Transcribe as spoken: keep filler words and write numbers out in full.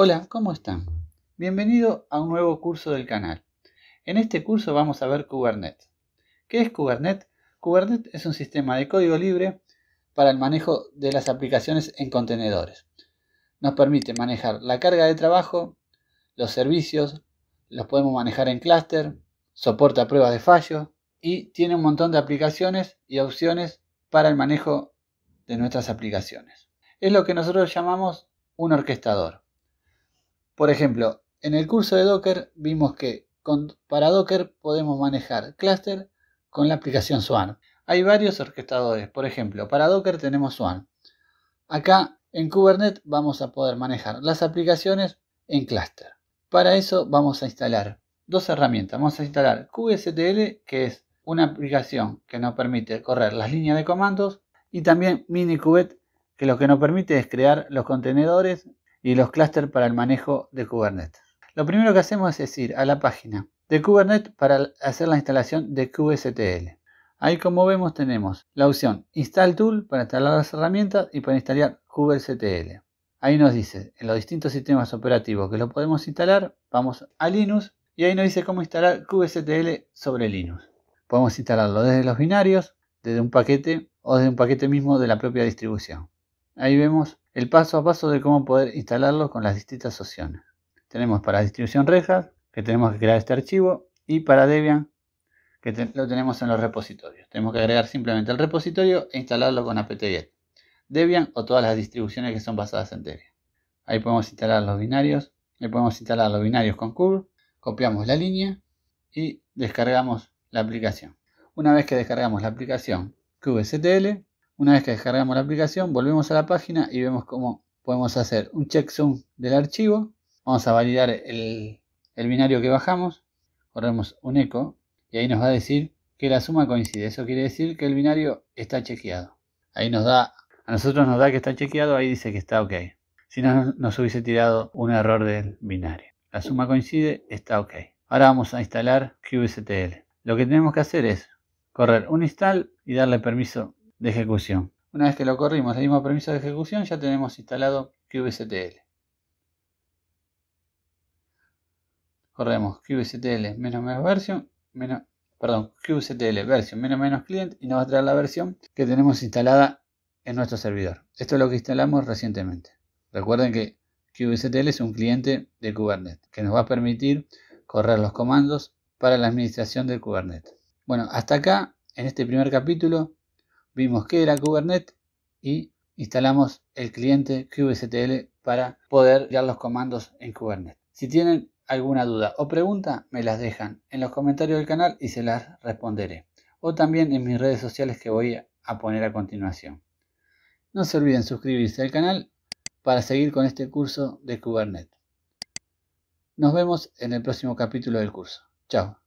Hola, ¿cómo están? Bienvenido a un nuevo curso del canal. En este curso vamos a ver Kubernetes. ¿Qué es Kubernetes? Kubernetes es un sistema de código libre para el manejo de las aplicaciones en contenedores. Nos permite manejar la carga de trabajo, los servicios, los podemos manejar en clúster, soporta pruebas de fallo y tiene un montón de aplicaciones y opciones para el manejo de nuestras aplicaciones. Es lo que nosotros llamamos un orquestador. Por ejemplo, en el curso de Docker vimos que con, para Docker podemos manejar clúster con la aplicación Swarm. Hay varios orquestadores, por ejemplo, para Docker tenemos Swarm. Acá en Kubernetes vamos a poder manejar las aplicaciones en clúster. Para eso vamos a instalar dos herramientas. Vamos a instalar kubectl, que es una aplicación que nos permite correr las líneas de comandos, y también minikube, que lo que nos permite es crear los contenedores y los clústeres para el manejo de Kubernetes. Lo primero que hacemos es ir a la página de Kubernetes para hacer la instalación de kubectl. Ahí, como vemos, tenemos la opción Install Tool para instalar las herramientas y para instalar kubectl. Ahí nos dice en los distintos sistemas operativos que lo podemos instalar. Vamos a Linux y ahí nos dice cómo instalar kubectl sobre Linux. Podemos instalarlo desde los binarios, desde un paquete o desde un paquete mismo de la propia distribución. Ahí vemos el paso a paso de cómo poder instalarlo con las distintas opciones. Tenemos para distribución RedHat, que tenemos que crear este archivo, y para Debian, que te lo tenemos en los repositorios. Tenemos que agregar simplemente el repositorio e instalarlo con apt-get. Debian o todas las distribuciones que son basadas en Debian. Ahí podemos instalar los binarios. Ahí podemos instalar los binarios con curl. Copiamos la línea y descargamos la aplicación. Una vez que descargamos la aplicación kubectl, Una vez que descargamos la aplicación, volvemos a la página y vemos cómo podemos hacer un checksum del archivo. Vamos a validar el, el binario que bajamos. Corremos un echo y ahí nos va a decir que la suma coincide. Eso quiere decir que el binario está chequeado. Ahí nos da, a nosotros nos da que está chequeado, ahí dice que está ok. Si no, nos hubiese tirado un error del binario. La suma coincide, está ok. Ahora vamos a instalar kubectl. Lo que tenemos que hacer es correr un install y darle permiso de ejecución. Una vez que lo corrimos, le dimos permiso de ejecución, ya tenemos instalado kubectl. Corremos kubectl menos menos version, menos, perdón, kubectl version menos menos client y nos va a traer la versión que tenemos instalada en nuestro servidor. Esto es lo que instalamos recientemente. Recuerden que kubectl es un cliente de Kubernetes que nos va a permitir correr los comandos para la administración de Kubernetes. Bueno, hasta acá, en este primer capítulo, vimos que era Kubernetes y instalamos el cliente kubectl para poder crear los comandos en Kubernetes. Si tienen alguna duda o pregunta, me las dejan en los comentarios del canal y se las responderé. O también en mis redes sociales que voy a poner a continuación. No se olviden suscribirse al canal para seguir con este curso de Kubernetes. Nos vemos en el próximo capítulo del curso. Chao.